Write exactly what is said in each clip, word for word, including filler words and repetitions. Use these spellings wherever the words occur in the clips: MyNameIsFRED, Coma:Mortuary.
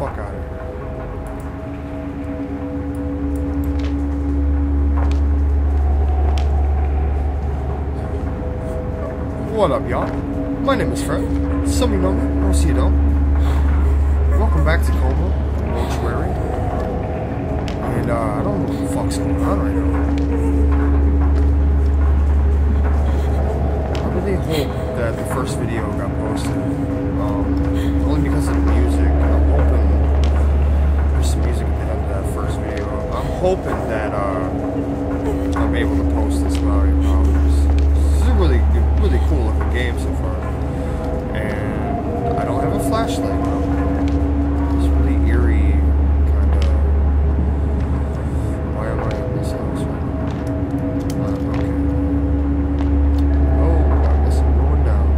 fuck out of here. What up, y'all? My name is Fred. Some of you know me, most of you don't. Welcome back to Coma:Mortuary. And, uh, I don't know what the fuck's going on right now. I really hope that the first video got posted. Um, only because of the music. I'm hoping there's some music at the end of that first video. I'm hoping that, uh, I'm able to post this without any problems. Really, really cool looking game so far, and I don't have a flashlight though. It's really eerie, kind of. Why am I in this house right now? Uh, okay. Oh, I guess I'm going down.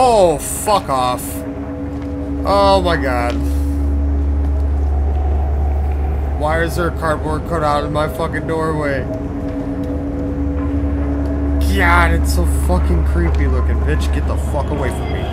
Oh, fuck off. Oh my god. Why is there a cardboard cutout in my fucking doorway? God, it's so fucking creepy looking. Bitch, get the fuck away from me.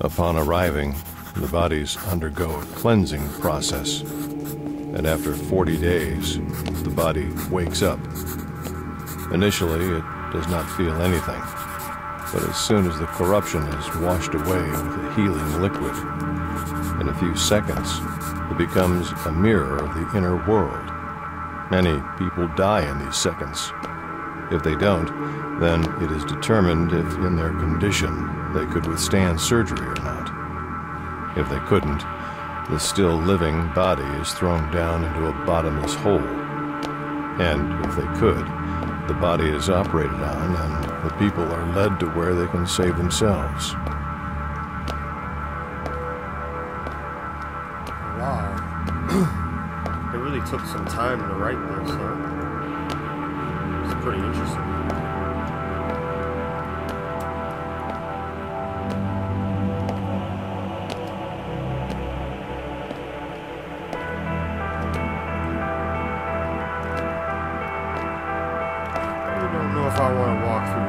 Upon arriving, the bodies undergo a cleansing process, and after forty days, the body wakes up. Initially, it does not feel anything, but as soon as the corruption is washed away with a healing liquid, in a few seconds, it becomes a mirror of the inner world. Many people die in these seconds. If they don't, then it is determined if in their condition they could withstand surgery or not. If they couldn't, the still living body is thrown down into a bottomless hole. And if they could, the body is operated on and the people are led to where they can save themselves. Wow. It really took some time to write this, huh? It's pretty interesting.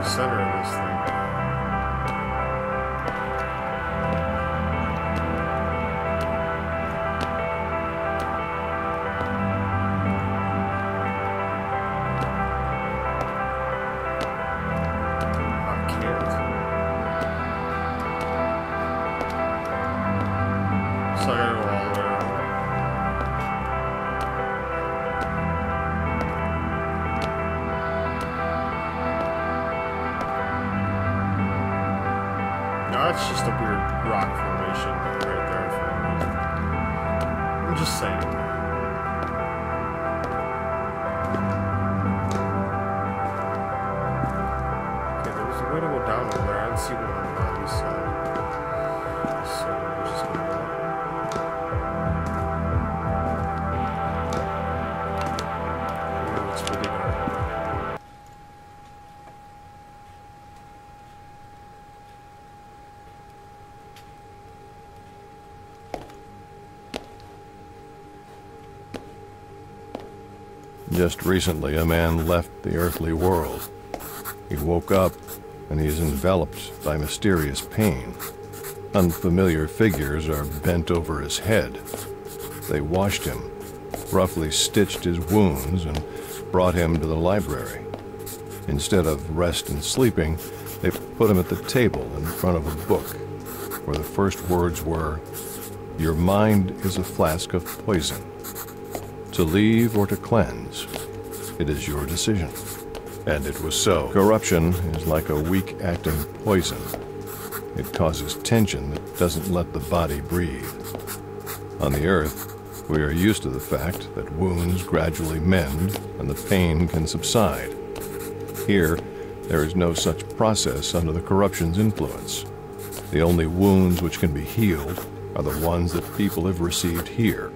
the center of this thing. That's just a weird rock formation right there for a reason. I'm just saying. Okay, there was a way to go down over there. I didn't see one on this side. So we're just gonna go. Just recently, a man left the earthly world. He woke up, and he is enveloped by mysterious pain. Unfamiliar figures are bent over his head. They washed him, roughly stitched his wounds, and brought him to the library. Instead of rest and sleeping, they put him at the table in front of a book, where the first words were, "Your mind is a flask of poison. To leave or to cleanse, it is your decision." And it was so. Corruption is like a weak-acting poison. It causes tension that doesn't let the body breathe. On the earth, we are used to the fact that wounds gradually mend and the pain can subside. Here, there is no such process under the corruption's influence. The only wounds which can be healed are the ones that people have received here.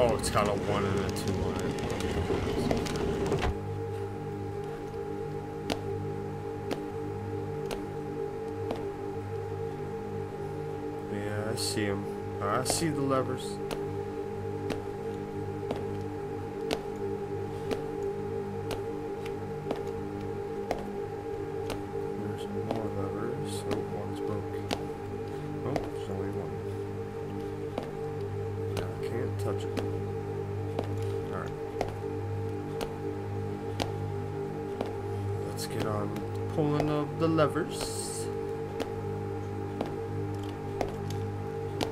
Oh, it's got a one and a two on it. Yeah, I see him. I see the levers. Touch it. All right. Let's get on pulling of the levers.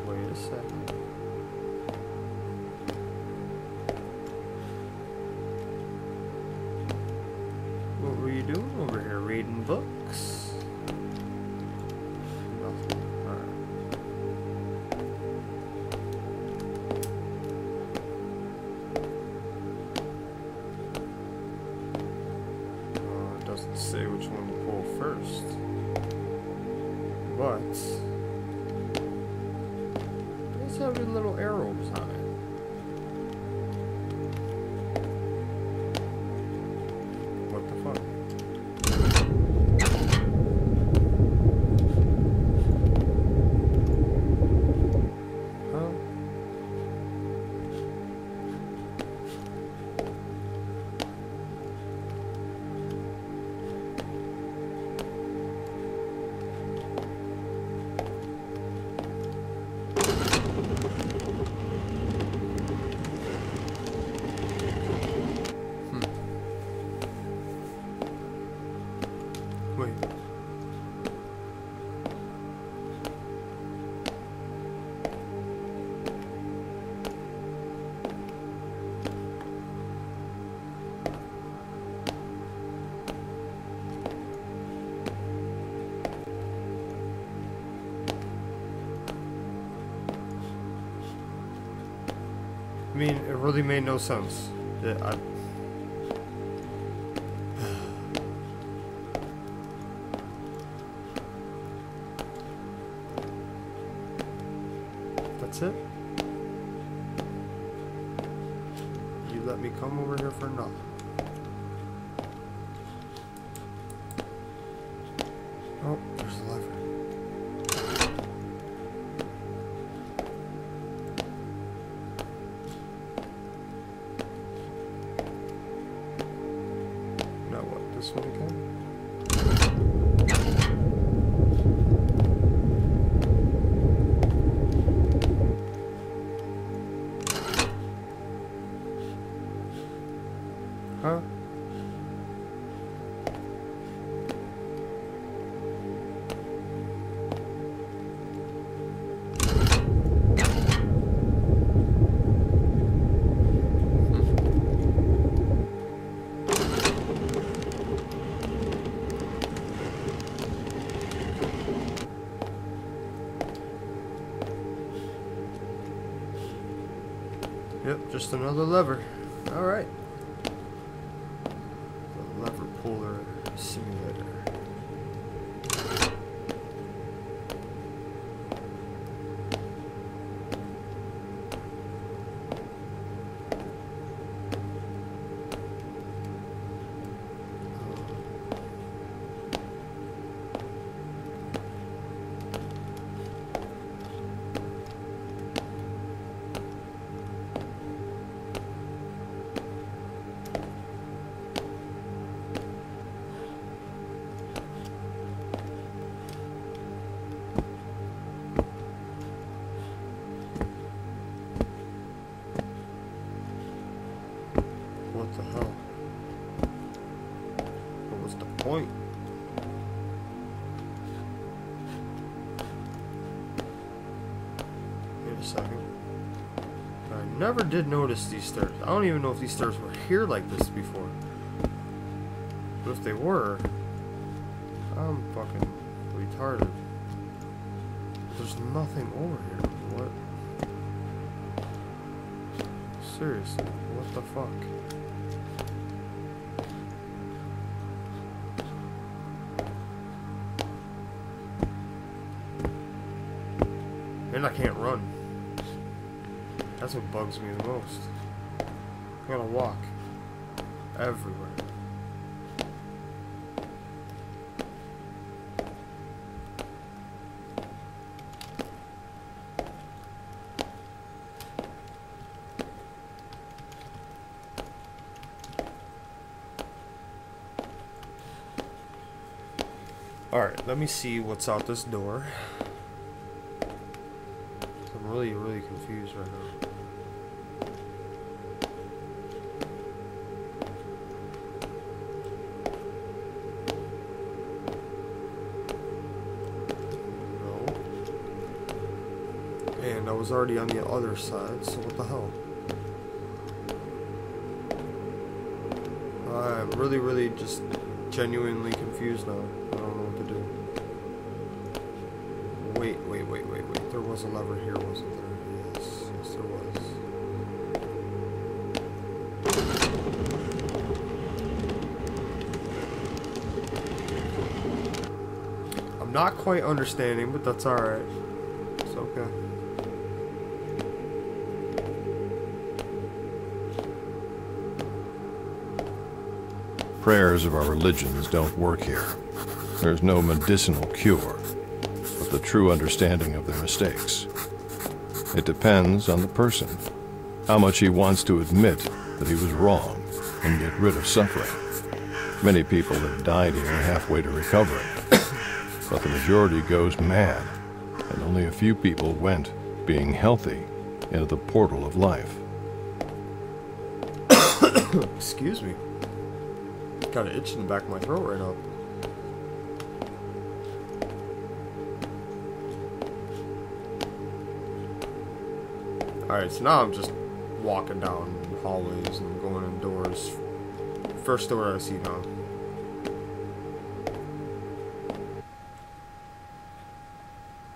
Wait a second. What were you doing over here? Reading books? Say which one to pull first, but it's having little arrows on it. What the fuck? Wait. I mean, it really made no sense. That I That's it? You let me come over here for nothing. Yep, just another lever. Alright. The lever puller simulator. Point. Wait a second. I never did notice these stairs. I don't even know if these stairs were here like this before. But if they were, I'm fucking retarded. There's nothing over here. What? Seriously, what the fuck? And I can't run. That's what bugs me the most. I gotta walk everywhere. Alright, let me see what's out this door. I'm really, really confused right now. No. And I was already on the other side, so what the hell? I'm really, really just genuinely confused now. I don't know what to do. Wait, wait, wait, wait, wait. There was a lever here, wasn't there? Yes, yes, there was. I'm not quite understanding, but that's alright. It's okay. Prayers of our religions don't work here. There's no medicinal cure. The true understanding of their mistakes. It depends on the person, how much he wants to admit that he was wrong and get rid of suffering. Many people have died here halfway to recovering, but the majority goes mad, and only a few people went, being healthy, into the portal of life. Excuse me. Got an itch in the back of my throat right now. Alright, so now I'm just walking down hallways and going in doors. First door I see now.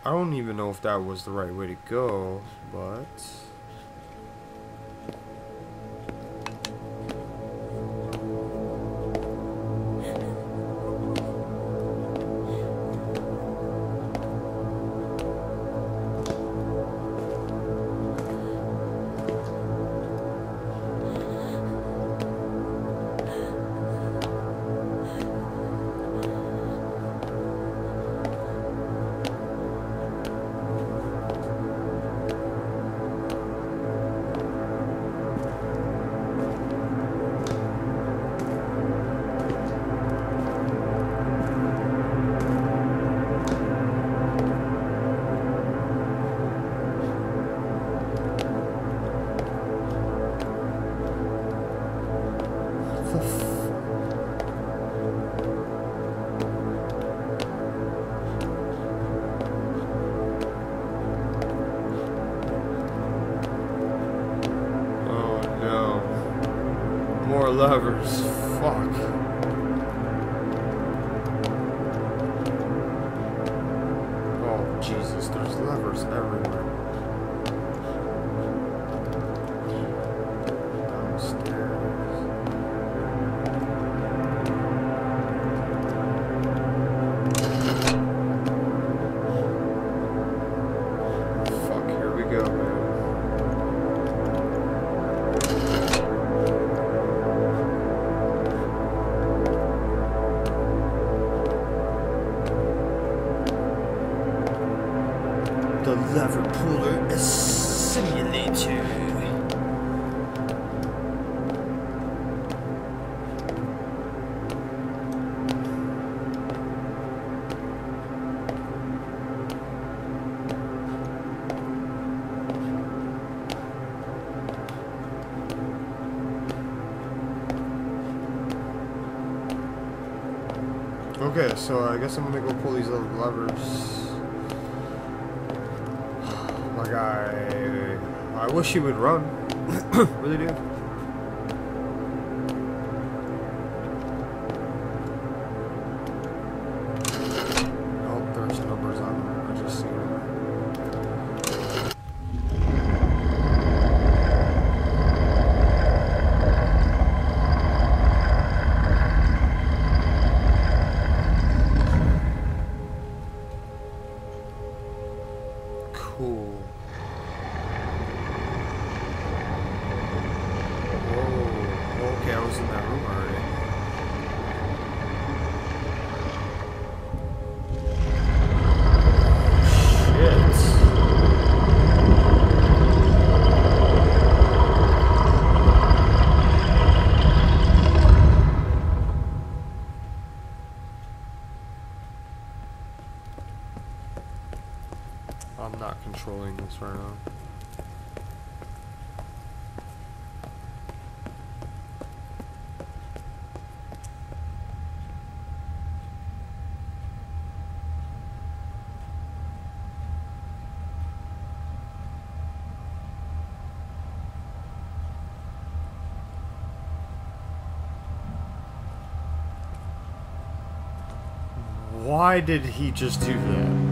I don't even know if that was the right way to go, but... Lovers, fuck. Oh Jesus, there's levers everywhere. go. The lever puller simulator. Okay, so I guess I'm gonna go pull these little levers. My guy, I wish he would run. Really do. Oh, there's numbers on them. I just seen Cool. Whoa, okay, I was in that room already. I'm not controlling this right now. Why did he just do that?